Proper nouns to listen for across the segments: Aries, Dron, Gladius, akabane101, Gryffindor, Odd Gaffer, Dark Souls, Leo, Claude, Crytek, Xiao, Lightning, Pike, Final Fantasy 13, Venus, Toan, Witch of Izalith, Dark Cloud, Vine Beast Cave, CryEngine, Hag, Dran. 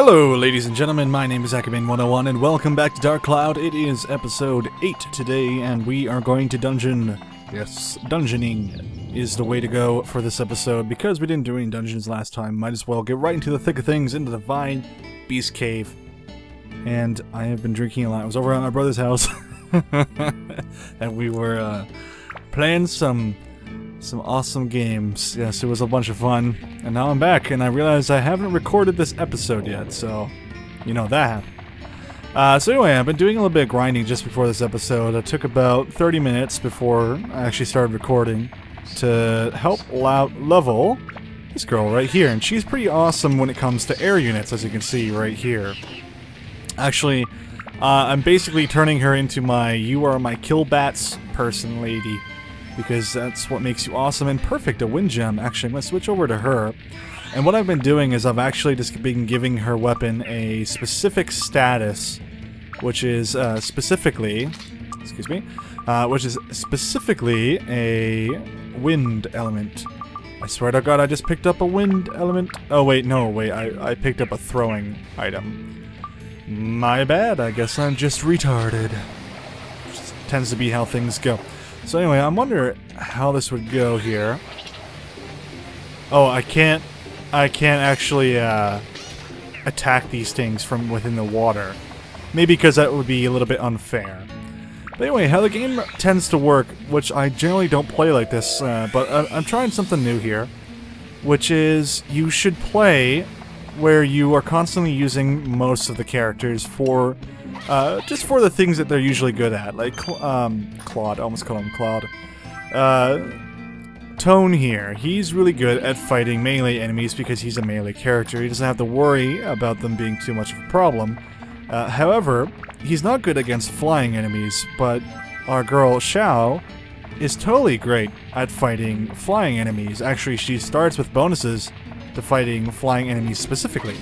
Hello ladies and gentlemen, my name is akabane101 and welcome back to Dark Cloud. It is episode 8 today and we are going to dungeon. Yes, dungeoning is the way to go for this episode because we didn't do any dungeons last time. Might as well get right into the thick of things, into the Vine Beast Cave. And I have been drinking a lot. I was over at my brother's house and we were playing some awesome games. Yes, it was a bunch of fun. And now I'm back, and I realize I haven't recorded this episode yet, so you know that happened. So anyway, I've been doing a little bit of grinding just before this episode. I took about 30 minutes before I actually started recording to help level this girl right here. And she's pretty awesome when it comes to air units, as you can see right here. Actually, I'm basically turning her into my "you are my kill bats" person lady, because that's what makes you awesome and perfect, a wind gem. Actually, I'm going to switch over to her. And what I've been doing is I've actually just been giving her weapon a specific status, which is specifically a wind element. I swear to God, I just picked up a wind element. Oh wait, no, wait, I picked up a throwing item. My bad, I guess I'm just retarded. Just tends to be how things go. So anyway, I wonder how this would go here. Oh, I can't actually attack these things from within the water. Maybe because that would be a little bit unfair. But anyway, how the game tends to work, which I generally don't play like this, but I'm trying something new here, which is you should play where you are constantly using most of the characters for just for the things that they're usually good at, like Claude. I almost called him Claude. Toan here, he's really good at fighting melee enemies because he's a melee character. He doesn't have to worry about them being too much of a problem. However, he's not good against flying enemies, but our girl Xiao is totally great at fighting flying enemies. Actually, she starts with bonuses to fighting flying enemies specifically,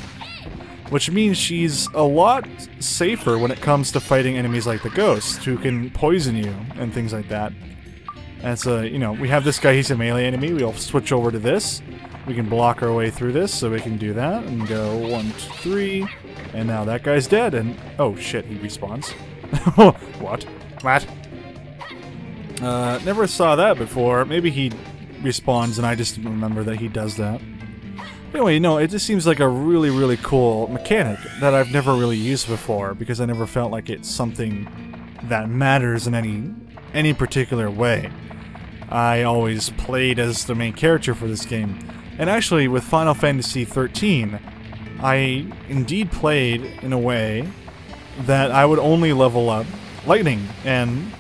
which means she's a lot safer when it comes to fighting enemies like the ghosts, who can poison you and things like that. And so, you know, we have this guy, he's a melee enemy, we'll switch over to this. We can block our way through this, so we can do that, and go 1, 2, 3, and now that guy's dead, and... oh shit, he respawns. What? What? Never saw that before. Maybe he respawns and I just remember that he does that. Anyway, no, it just seems like a really, really cool mechanic that I've never really used before, because I never felt like it's something that matters in any particular way. I always played as the main character for this game. And actually, with Final Fantasy 13, I indeed played in a way that I would only level up Lightning, and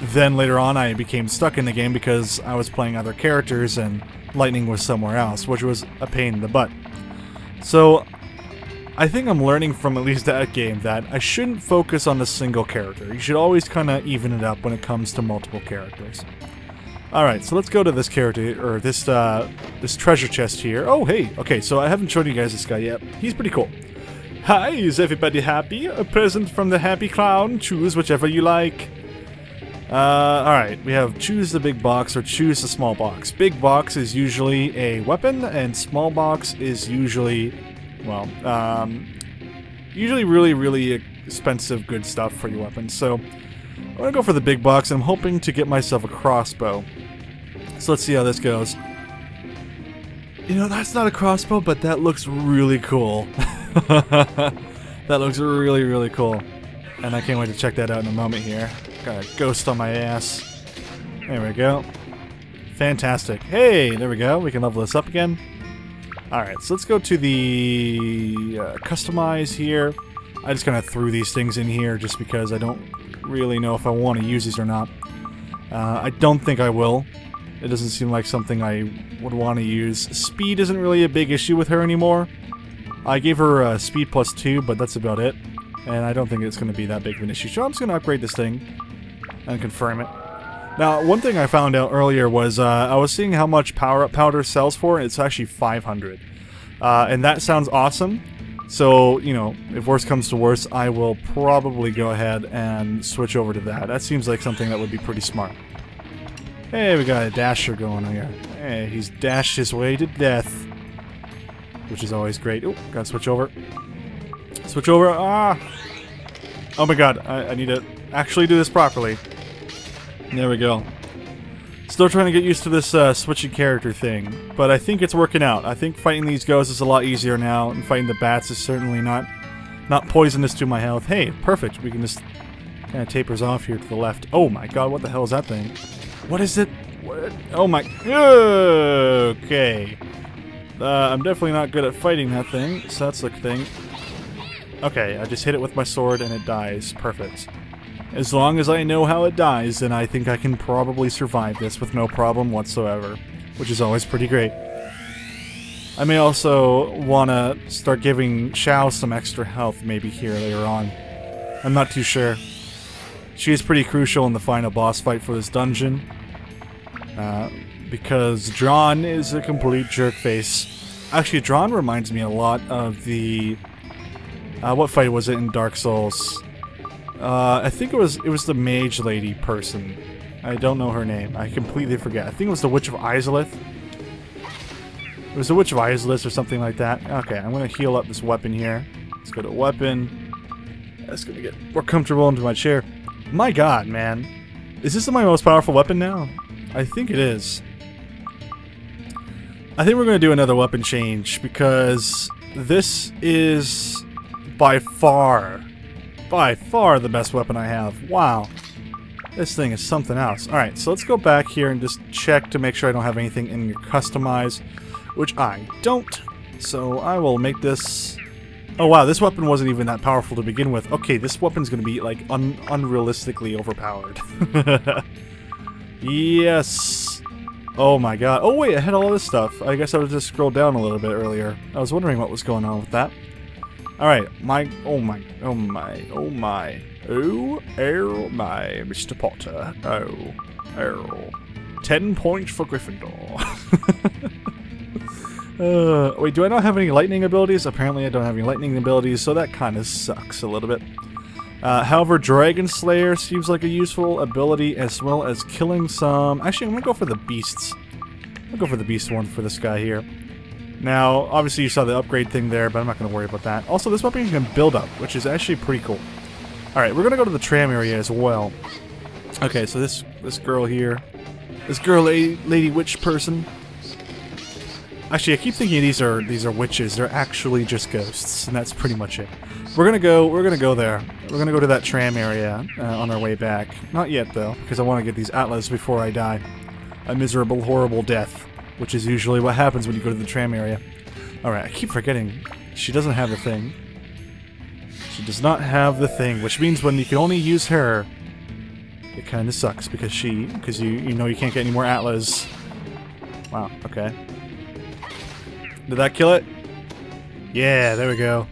then later on I became stuck in the game because I was playing other characters and Lightning was somewhere else, which was a pain in the butt. So I think I'm learning from at least that game that I shouldn't focus on a single character. You should always kind of even it up when it comes to multiple characters. Alright, so let's go to this character, or this treasure chest here. Oh hey, okay, so I haven't shown you guys this guy yet. He's pretty cool. Hi, is everybody happy? A present from the happy clown. Choose whichever you like. Alright, we have choose the big box or choose the small box. Big box is usually a weapon, and small box is usually, well, usually really, really expensive good stuff for your weapons. So, I'm gonna go for the big box, and I'm hoping to get myself a crossbow. So let's see how this goes. You know, that's not a crossbow, but that looks really cool. That looks really, really cool. And I can't wait to check that out in a moment here. Got a ghost on my ass. There we go. Fantastic. Hey, there we go. We can level this up again. Alright, so let's go to the customize here. I just kind of threw these things in here just because I don't really know if I want to use these or not. I don't think I will. It doesn't seem like something I would want to use. Speed isn't really a big issue with her anymore. I gave her speed +2, but that's about it. And I don't think it's going to be that big of an issue. So I'm just going to upgrade this thing and confirm it. Now, one thing I found out earlier was I was seeing how much power-up powder sells for, and it's actually 500. And that sounds awesome. So, you know, if worse comes to worse, I will probably go ahead and switch over to that. That seems like something that would be pretty smart. Hey, we got a dasher going on here. Hey, he's dashed his way to death, which is always great. Oh, gotta switch over. Switch over. Ah! Oh my god, I need to actually do this properly. There we go. Still trying to get used to this switching character thing, but I think it's working out. I think fighting these ghosts is a lot easier now, and fighting the bats is certainly not poisonous to my health. Hey, perfect. We can just kind of tapers off here to the left. Oh my god, what the hell is that thing? What is it? What? Oh my... Okay. I'm definitely not good at fighting that thing, so that's the thing. Okay, I just hit it with my sword and it dies. Perfect. As long as I know how it dies, then I think I can probably survive this with no problem whatsoever, which is always pretty great. I may also want to start giving Xiao some extra health maybe here later on. I'm not too sure. She is pretty crucial in the final boss fight for this dungeon, because Dron is a complete jerkface. Actually, Dron reminds me a lot of the... what fight was it in Dark Souls? I think it was the mage lady person. I don't know her name. I completely forget. I think it was the Witch of Izalith. It was the Witch of Izalith or something like that. Okay, I'm going to heal up this weapon here. Let's go to weapon. That's going to get more comfortable into my chair. My god, man. Is this my most powerful weapon now? I think it is. I think we're going to do another weapon change because this is... By far the best weapon I have. Wow. This thing is something else. Alright, so let's go back here and just check to make sure I don't have anything in your customize, which I don't. So I will make this... Oh wow, this weapon wasn't even that powerful to begin with. Okay, this weapon's gonna be, like, unrealistically overpowered. Yes! Oh my god. Oh wait, I had all this stuff. I guess I would just scroll down a little bit earlier. I was wondering what was going on with that. Alright, oh my, Mr. Potter, oh, 10 points for Gryffindor. Wait, do I not have any lightning abilities? Apparently I don't have any lightning abilities, so that kind of sucks a little bit. However, Dragon Slayer seems like a useful ability, as well as killing some... Actually, I'm gonna go for the beasts. I'll go for the beast one for this guy here. Now, obviously you saw the upgrade thing there, but I'm not going to worry about that. Also, this weapon you can build up, which is actually pretty cool. Alright, we're going to go to the tram area as well. Okay, so this girl here... This girl, lady witch person... Actually, I keep thinking these are witches. They're actually just ghosts, and that's pretty much it. We're gonna go there. We're gonna go to that tram area on our way back. Not yet, though, because I want to get these atlas before I die. A miserable, horrible death. Which is usually what happens when you go to the tram area. Alright, I keep forgetting. She doesn't have the thing. She does not have the thing, which means when you can only use her, it kind of sucks, because you know you can't get any more Atlas. Wow, okay. Did that kill it? Yeah, there we go.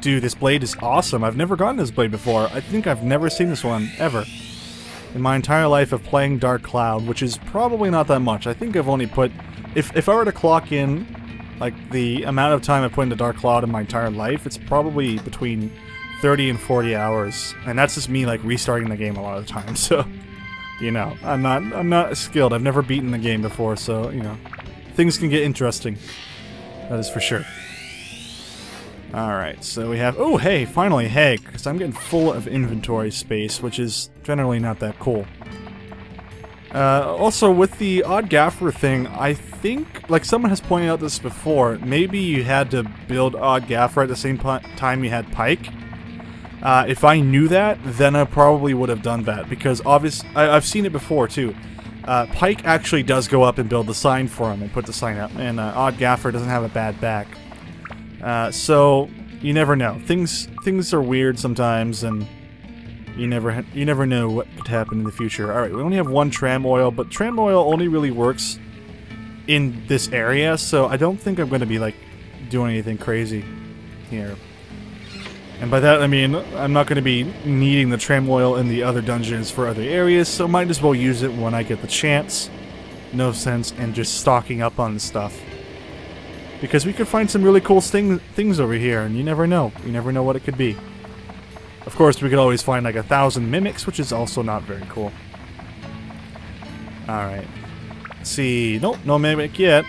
Dude, this blade is awesome. I've never gotten this blade before. I think I've never seen this one, ever. In my entire life of playing Dark Cloud, which is probably not that much. I think I've only put... If I were to clock in, like, the amount of time I put into Dark Cloud in my entire life, it's probably between 30 and 40 hours. And that's just me, like, restarting the game a lot of the time, so... You know, I'm not skilled. I've never beaten the game before, so, you know. Things can get interesting. That is for sure. Alright, so we have... Oh, hey, finally Hag, because I'm getting full of inventory space, which is generally not that cool. Also, with the Odd Gaffer thing, I think... Like, someone has pointed out this before. Maybe you had to build Odd Gaffer at the same time you had Pike. If I knew that, then I probably would have done that, because obviously... I've seen it before, too. Pike actually does go up and build the sign for him and put the sign up, and Odd Gaffer doesn't have a bad back. So you never know. Things are weird sometimes, and you never know what could happen in the future. All right, we only have one tram oil, but tram oil only really works in this area, so I don't think I'm going to be like doing anything crazy here. And by that I mean I'm not going to be needing the tram oil in the other dungeons for other areas, so might as well use it when I get the chance. No sense in just stocking up on stuff. Because we could find some really cool things over here, and you never know. You never know what it could be. Of course, we could always find like 1,000 mimics, which is also not very cool. Alright. See, nope, no mimic yet.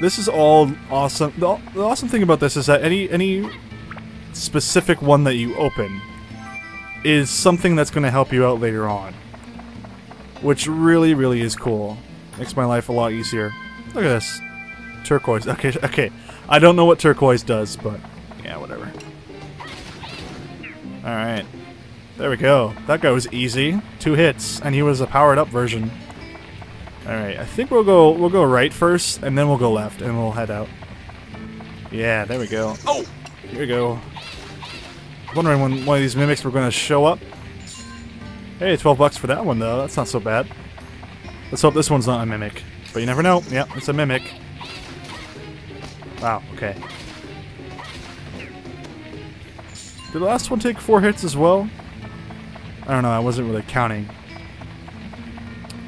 This is all awesome. The awesome thing about this is that any specific one that you open is something that's going to help you out later on, which really, really is cool. Makes my life a lot easier. Look at this. Turquoise. Okay, okay. I don't know what turquoise does, but yeah, whatever. Alright. There we go. That guy was easy. 2 hits, and he was a powered-up version. Alright, I think we'll go right first, and then we'll go left, and we'll head out. Yeah, there we go. Oh! Here we go. Wondering when one of these mimics were going to show up. Hey, 12 bucks for that one, though. That's not so bad. Let's hope this one's not a mimic. But you never know. Yeah, it's a mimic. Wow, okay. Did the last one take 4 hits as well? I don't know, I wasn't really counting.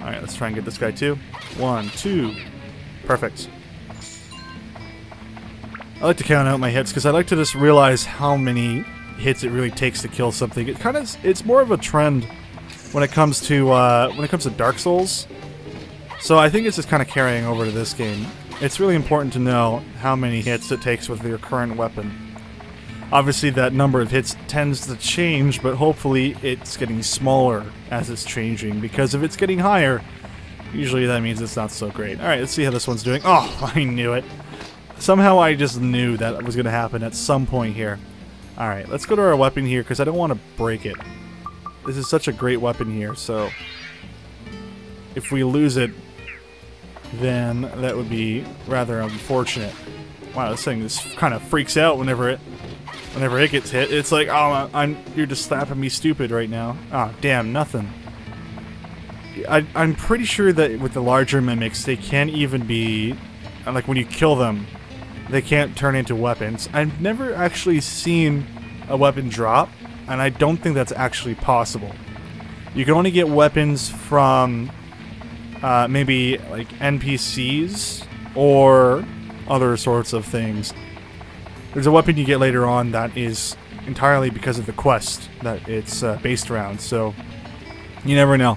Alright, let's try and get this guy too. 1, 2. Perfect. I like to count out my hits because I like to just realize how many hits it really takes to kill something. It kind of, it's more of a trend when it comes to Dark Souls. So I think it's just kind of carrying over to this game. It's really important to know how many hits it takes with your current weapon. Obviously that number of hits tends to change, but hopefully it's getting smaller as it's changing, because if it's getting higher, usually that means it's not so great. Alright, let's see how this one's doing. Oh, I knew it. Somehow I just knew that was going to happen at some point here. Alright, let's go to our weapon here, because I don't want to break it. This is such a great weapon here, so if we lose it, then that would be rather unfortunate. Wow, this thing just kind of freaks out whenever it gets hit. It's like, oh, you're just slapping me stupid right now. Ah, oh, damn, nothing. I'm pretty sure that with the larger mimics, they can't even be, like when you kill them, they can't turn into weapons. I've never actually seen a weapon drop, and I don't think that's actually possible. You can only get weapons from maybe like NPCs or other sorts of things. There's a weapon you get later on that is entirely because of the quest that it's based around, so you never know.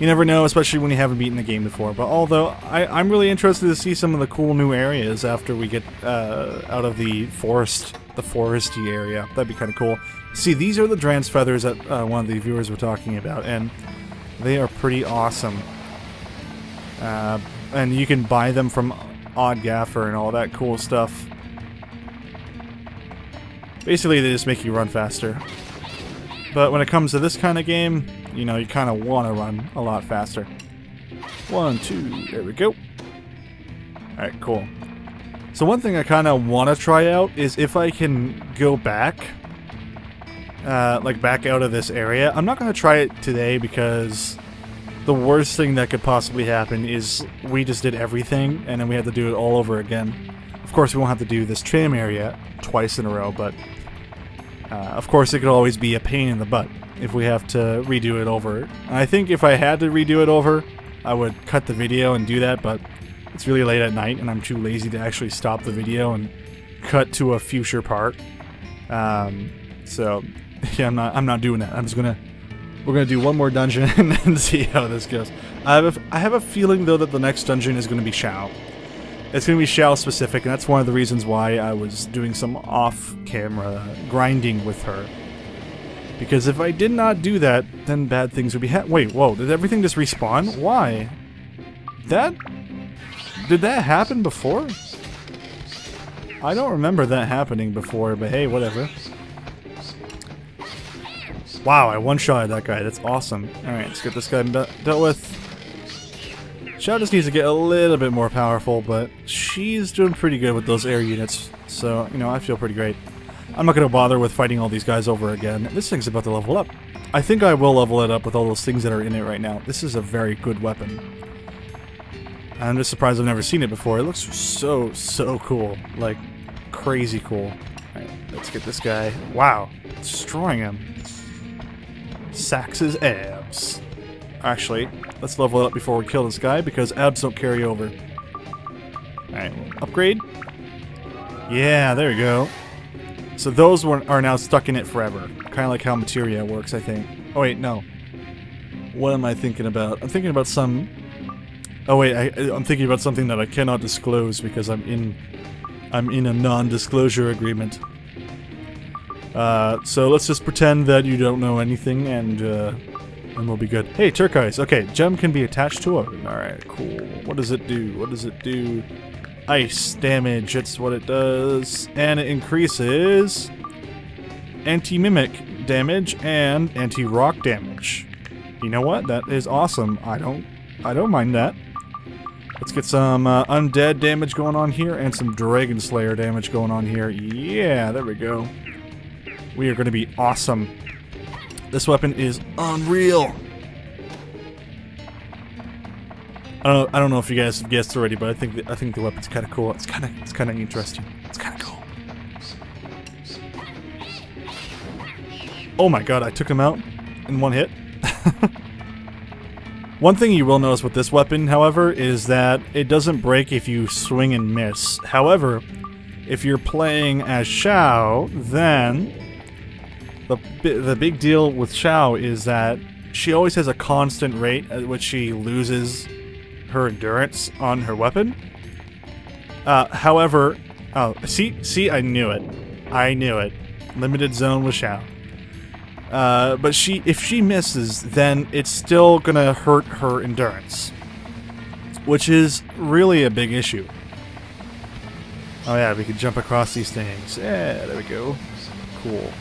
You never know, especially when you haven't beaten the game before. But although, I'm really interested to see some of the cool new areas after we get out of the forest, the foresty area. That'd be kind of cool. See, these are the Dran's feathers that one of the viewers were talking about, and they are pretty awesome. And you can buy them from Odd Gaffer and all that cool stuff. Basically, they just make you run faster. But when it comes to this kind of game, you know, you kind of want to run a lot faster. 1, 2, there we go. Alright, cool. So one thing I kind of want to try out is if I can go back, like back out of this area. I'm not going to try it today because the worst thing that could possibly happen is we just did everything and then we had to do it all over again. Of course, we won't have to do this tram area twice in a row, but of course it could always be a pain in the butt if we have to redo it over. I think if I had to redo it over, I would cut the video and do that, but it's really late at night and I'm too lazy to actually stop the video and cut to a future part. So yeah, I'm not doing that. We're gonna do one more dungeon and then see how this goes. I have a feeling though that the next dungeon is gonna be Xiao. It's gonna be Xiao specific, and that's one of the reasons why I was doing some off-camera grinding with her. Because if I did not do that, then bad things would be wait, whoa, did everything just respawn? Why? Did that happen before? I don't remember that happening before, but hey, whatever. Wow, I one-shotted that guy, that's awesome. Alright, let's get this guy dealt with. Xiao just needs to get a little bit more powerful, but she's doing pretty good with those air units, so, you know, I feel pretty great. I'm not going to bother with fighting all these guys over again. This thing's about to level up. I think I will level it up with all those things that are in it right now. This is a very good weapon. I'm just surprised I've never seen it before. It looks so, so cool. Like, crazy cool. Alright, let's get this guy. Wow, destroying him. Sacks his abs. Actually, let's level it up before we kill this guy, because abs don't carry over. Alright, upgrade. Yeah, there we go. So those are now stuck in it forever. Kind of like how materia works, I think. Oh wait, no. What am I thinking about? I'm thinking about some... Oh wait, I'm thinking about something that I cannot disclose because I'm in a non-disclosure agreement. So let's just pretend that you don't know anything, and we'll be good. Hey, turquoise. Okay, gem can be attached to weapon. Alright, cool. What does it do? What does it do? Ice damage. That's what it does. And it increases anti-mimic damage and anti-rock damage. You know what? That is awesome. I don't mind that. Let's get some undead damage going on here and some dragon slayer damage going on here. Yeah, there we go. We are going to be awesome. This weapon is unreal. I don't know if you guys have guessed already, but I think the weapon's kind of cool. It's kind of interesting. It's kind of cool. Oh my god! I took him out in one hit. One thing you will notice with this weapon, however, is that it doesn't break if you swing and miss. However, if you're playing as Xiao, then the big deal with Xiao is that she always has a constant rate at which she loses her endurance on her weapon. However, oh, see, I knew it. Limited zone with Xiao. But if she misses, then it's still gonna hurt her endurance, which is really a big issue. Oh yeah, we can jump across these things. Yeah, there we go. Cool.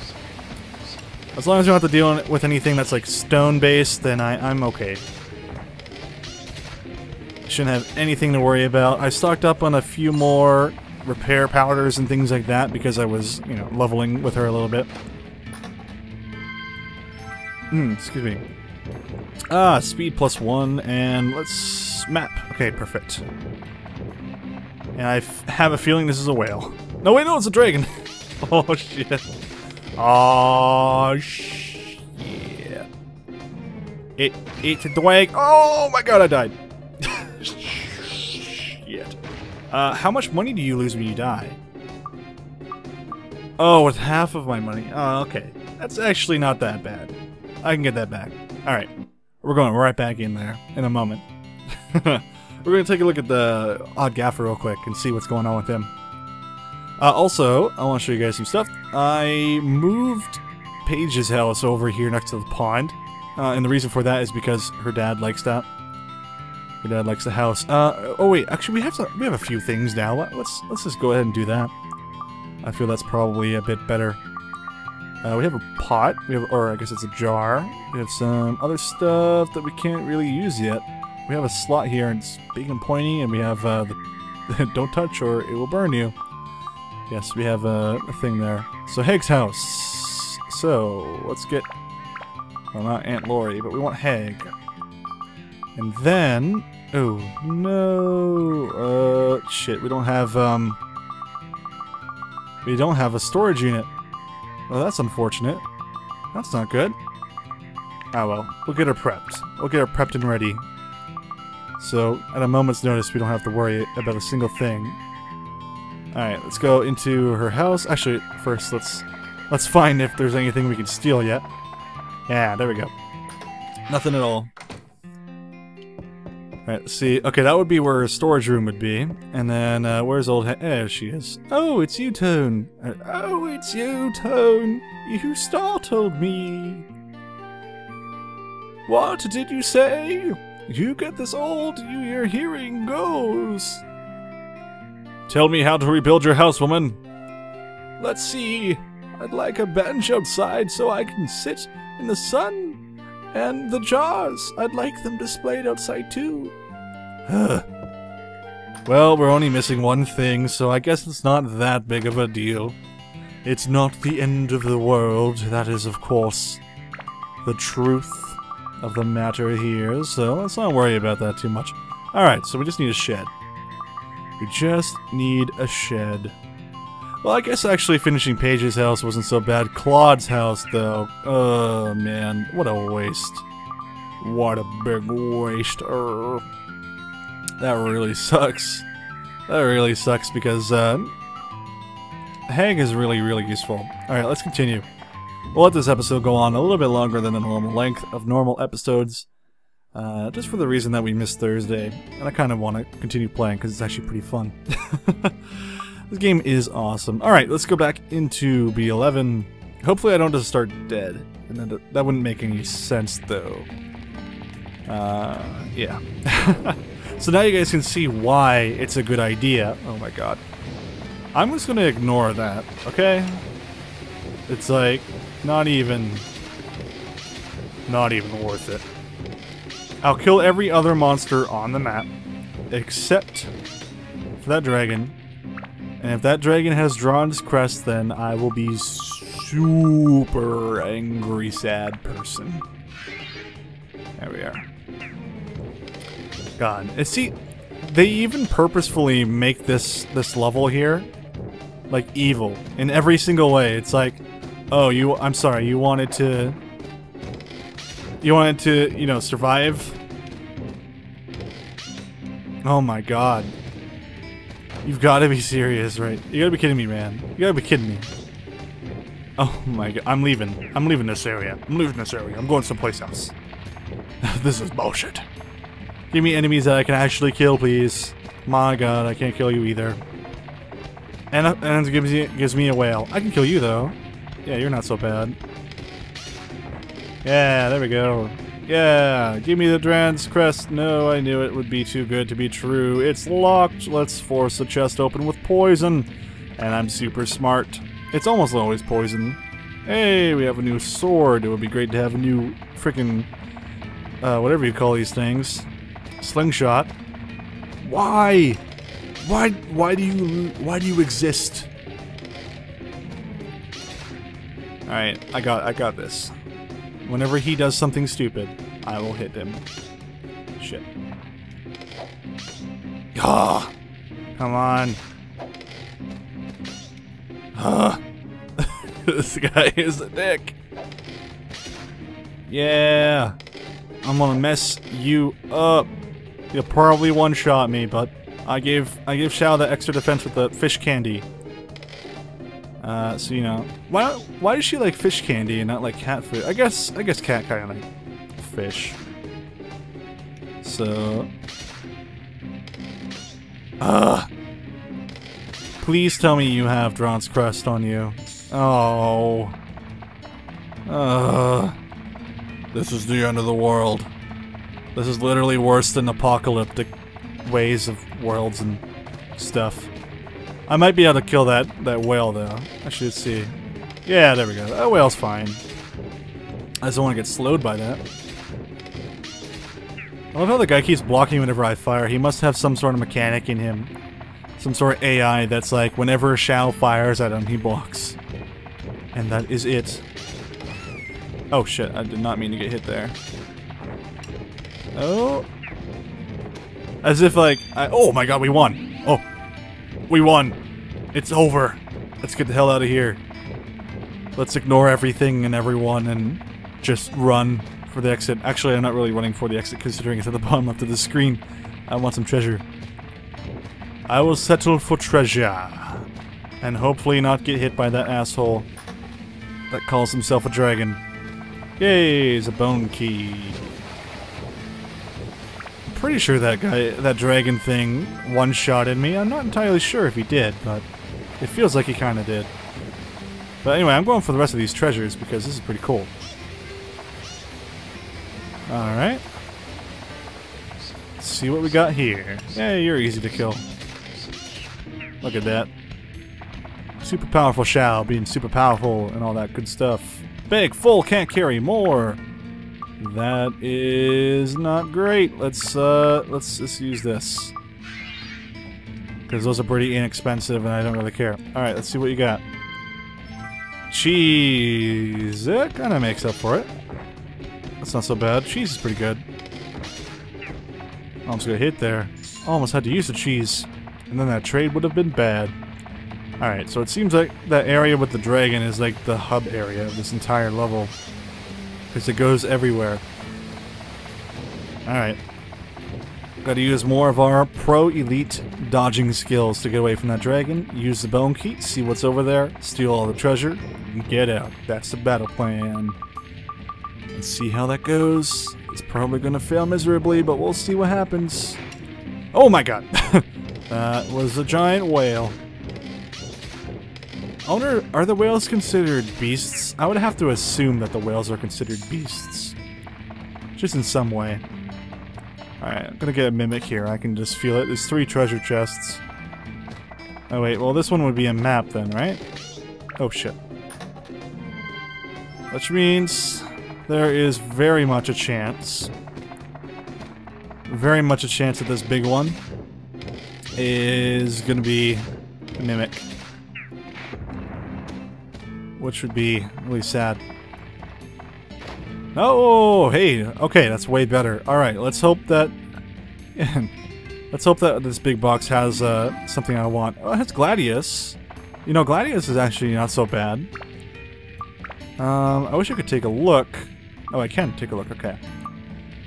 As long as you don't have to deal with anything that's like stone-based, then I'm okay. Shouldn't have anything to worry about. I stocked up on a few more repair powders and things like that because I was, you know, leveling with her a little bit. Excuse me. Ah, speed +1, and let's map. Okay, perfect. And I have a feeling this is a whale. No, wait, no, it's a dragon. Oh, shit. Oh, shit. It's a dragon. Oh, my God, I died. Shit. How much money do you lose when you die? Oh, with half of my money. Oh, okay. That's actually not that bad. I can get that back. Alright. We're going right back in there in a moment. We're going to take a look at the Odd Gaffer real quick and see what's going on with him. Also, I want to show you guys some stuff. I moved Paige's house over here next to the pond. And the reason for that is because her dad likes that. Her dad likes the house. Oh wait, actually we have a few things now. Let's just go ahead and do that. I feel that's probably a bit better. We have a pot, or I guess it's a jar. We have some other stuff that we can't really use yet. We have a slot here, and it's big and pointy, and we have the don't touch or it will burn you. Yes, we have a thing there. So Hag's house. So let's get, well, not Aunt Lori, but we want Hag. And then, oh no, shit, we don't have a storage unit. Well, that's unfortunate. That's not good. Ah well, we'll get her prepped. We'll get her prepped and ready. So, at a moment's notice, we don't have to worry about a single thing. Alright, let's go into her house. Actually, first, let's find if there's anything we can steal yet. Yeah, there we go. Nothing at all. Alright, let's see. Okay, that would be where her storage room would be. And then, where's old Hag? There she is. Oh, it's you, Toan. Oh, it's you, Toan. You startled me. What did you say? You get this old, your hearing goes. Tell me how to rebuild your house, woman. Let's see. I'd like a bench outside so I can sit in the sun. And the jars! I'd like them displayed outside too. Well, we're only missing one thing, so I guess it's not that big of a deal. It's not the end of the world. That is, of course, the truth of the matter here, so let's not worry about that too much. Alright, so we just need a shed. We just need a shed. Well, I guess actually finishing Paige's house wasn't so bad. Claude's house, though. Oh, man. What a waste. What a big waste. That really sucks. That really sucks because Hag is really, really useful. Alright, let's continue. We'll let this episode go on a little bit longer than the normal length of normal episodes. Just for the reason that we missed Thursday. And I kind of want to continue playing because it's actually pretty fun. This game is awesome. Alright, let's go back into B11. Hopefully I don't just start dead. And then that wouldn't make any sense, though. Yeah. So now you guys can see why it's a good idea. Oh my god. I'm just gonna ignore that, okay? It's like, not even worth it. I'll kill every other monster on the map, except for that dragon. And if that dragon has Dron's crest, then I will be super angry, sad person. There we are. God, and see, they even purposefully make this level here like evil in every single way. It's like, oh, I'm sorry, you wanted to, you know, survive. Oh my god. You've got to be serious, right? You got to be kidding me, man. You got to be kidding me. Oh my god, I'm leaving. I'm leaving this area. I'm leaving this area. I'm going someplace else. This is bullshit. Give me enemies that I can actually kill, please. My god, I can't kill you either. And it gives me a whale. I can kill you, though. Yeah, you're not so bad. Yeah, there we go. Yeah, give me the Dran's crest. No, I knew it would be too good to be true. It's locked. Let's force the chest open with poison. And I'm super smart. It's almost always poison. Hey, we have a new sword. It would be great to have a new freaking... whatever you call these things. Slingshot. Why? Why do you exist? Alright, I got this. Whenever he does something stupid, I will hit him. Shit. Ah! Come on. Ah! This guy is a dick. Yeah! I'm gonna mess you up. You'll probably one-shot me, but I gave Xiao the extra defense with the fish candy. So you know, why does she like fish candy and not like cat food? I guess cat kind of like fish. So, please tell me you have Dron's crest on you. Oh, this is the end of the world. This is literally worse than apocalyptic ways of worlds and stuff. I might be able to kill that whale, though. I should see. Yeah, there we go. That whale's fine. I just don't want to get slowed by that. I love how the guy keeps blocking whenever I fire. He must have some sort of mechanic in him. Some sort of AI that's like, whenever Xiao fires at him, he blocks. And that is it. Oh shit, I did not mean to get hit there. Oh. As if like, oh my god, we won. Oh. We won. It's over. Let's get the hell out of here. Let's ignore everything and everyone and just run for the exit. Actually, I'm not really running for the exit considering it's at the bottom left of the screen. I want some treasure. I will settle for treasure. And hopefully not get hit by that asshole that calls himself a dragon. Yay, it's a bone key. I'm pretty sure that dragon thing one-shotted me. I'm not entirely sure if he did, but it feels like he kind of did. But anyway, I'm going for the rest of these treasures because this is pretty cool. Alright. Let's see what we got here. Hey, you're easy to kill. Look at that. Super powerful Xiao being super powerful and all that good stuff. Big, full, can't carry more. That is not great. Let's just use this. Because those are pretty inexpensive and I don't really care. Alright, let's see what you got. Cheese. That kind of makes up for it. That's not so bad. Cheese is pretty good. Almost got hit there. Almost had to use the cheese. And then that trade would have been bad. Alright, so it seems like that area with the dragon is like the hub area of this entire level. Because it goes everywhere. Alright. Gotta use more of our pro-elite dodging skills to get away from that dragon. Use the bone key, see what's over there, steal all the treasure, and get out. That's the battle plan. Let's see how that goes. It's probably gonna fail miserably, but we'll see what happens. Oh my god! That was a giant whale. Are the whales considered beasts? I would have to assume that the whales are considered beasts. Just in some way. Alright, I'm gonna get a mimic here. I can just feel it. There's 3 treasure chests. Oh wait, well this one would be a map then, right? Oh shit. Which means there is very much a chance. Very much a chance that this big one is gonna be a mimic. Which would be really sad. Oh, hey, okay, that's way better. Alright, let's hope that... let's hope that this big box has something I want. Oh, it has Gladius. You know, Gladius is actually not so bad. I wish I could take a look. Oh, I can take a look, okay.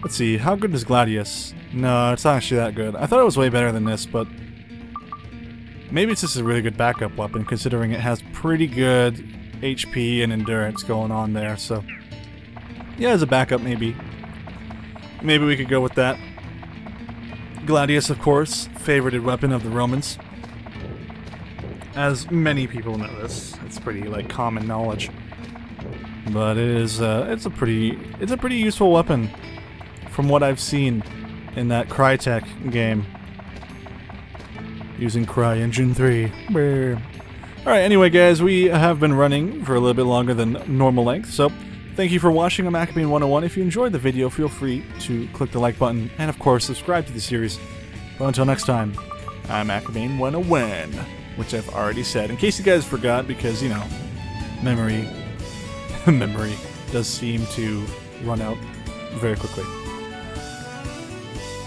Let's see, how good is Gladius? No, it's not actually that good. I thought it was way better than this, but... maybe it's just a really good backup weapon, considering it has pretty good HP and endurance going on there, so... yeah, as a backup, maybe. Maybe we could go with that. Gladius, of course, favorited weapon of the Romans. As many people know this, it's pretty like common knowledge. But it is it's a pretty useful weapon, from what I've seen in that Crytek game using CryEngine 3. All right, anyway, guys, we have been running for a little bit longer than normal length, so. Thank you for watching. I'm akabane101. If you enjoyed the video, feel free to click the like button and, of course, subscribe to the series. But until next time, I'm akabane101, which I've already said. In case you guys forgot, because, you know, memory does seem to run out very quickly.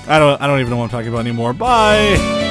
I don't even know what I'm talking about anymore. Bye!